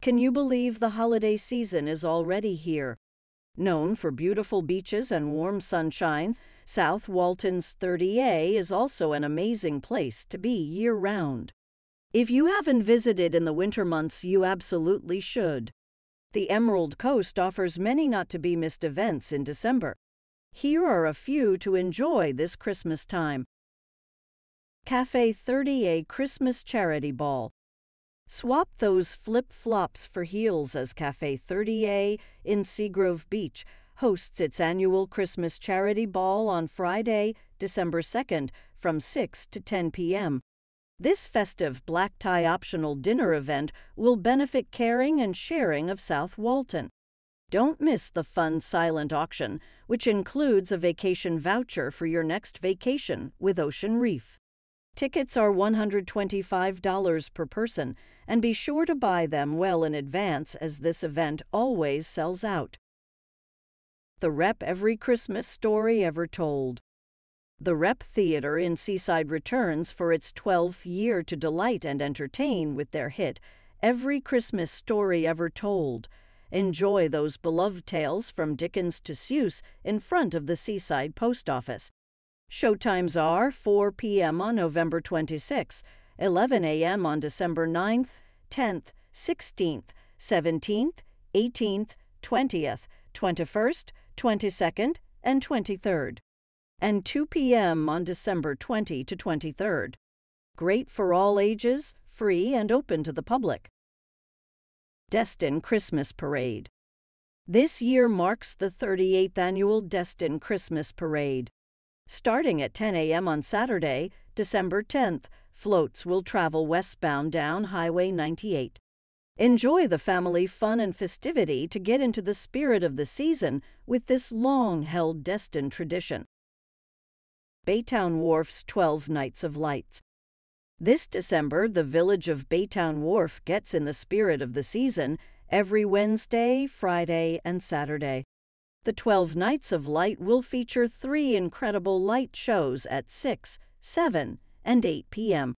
Can you believe the holiday season is already here? Known for beautiful beaches and warm sunshine, South Walton's 30A is also an amazing place to be year-round. If you haven't visited in the winter months, you absolutely should. The Emerald Coast offers many not-to-be-missed events in December. Here are a few to enjoy this Christmas time. Cafe 30A Christmas Charity Ball. Swap those flip-flops for heels as Cafe 30A in Seagrove Beach hosts its annual Christmas Charity Ball on Friday, December 2nd from 6 to 10 p.m. This festive black-tie optional dinner event will benefit Caring and Sharing of South Walton. Don't miss the fun silent auction, which includes a vacation voucher for your next vacation with Ocean Reef. Tickets are $125 per person, and be sure to buy them well in advance as this event always sells out. The Rep, Every Christmas Story Ever Told. The Rep Theater in Seaside returns for its 12th year to delight and entertain with their hit, Every Christmas Story Ever Told. Enjoy those beloved tales from Dickens to Seuss in front of the Seaside Post Office. Showtimes are 4 p.m. on November 26th, 11 a.m. on December 9th, 10th, 16th, 17th, 18th, 20th, 21st, 22nd, and 23rd, and 2 p.m. on December 20 to 23rd. Great for all ages, free and open to the public. Destin Christmas Parade. This year marks the 38th annual Destin Christmas Parade. Starting at 10 a.m. on Saturday, December 10th, floats will travel westbound down Highway 98. Enjoy the family fun and festivity to get into the spirit of the season with this long-held Destin tradition. Baytown Wharf's 12 Nights of Lights. This December, the village of Baytown Wharf gets in the spirit of the season every Wednesday, Friday, and Saturday. The 12 Nights of Light will feature 3 incredible light shows at 6, 7, and 8 p.m.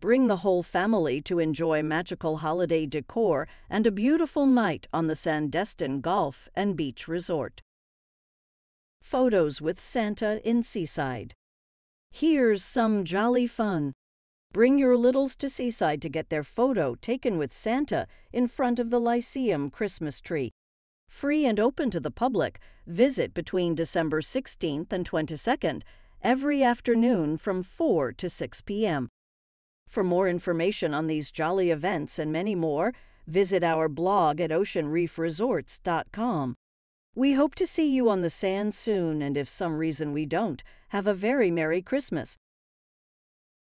Bring the whole family to enjoy magical holiday decor and a beautiful night on the Sandestin Golf and Beach Resort. Photos with Santa in Seaside. Here's some jolly fun. Bring your littles to Seaside to get their photo taken with Santa in front of the Lyceum Christmas tree. Free and open to the public, visit between December 16th and 22nd, every afternoon from 4 to 6 p.m. For more information on these jolly events and many more, visit our blog at OceanReefResorts.com. We hope to see you on the sand soon, and if some reason we don't, have a very Merry Christmas.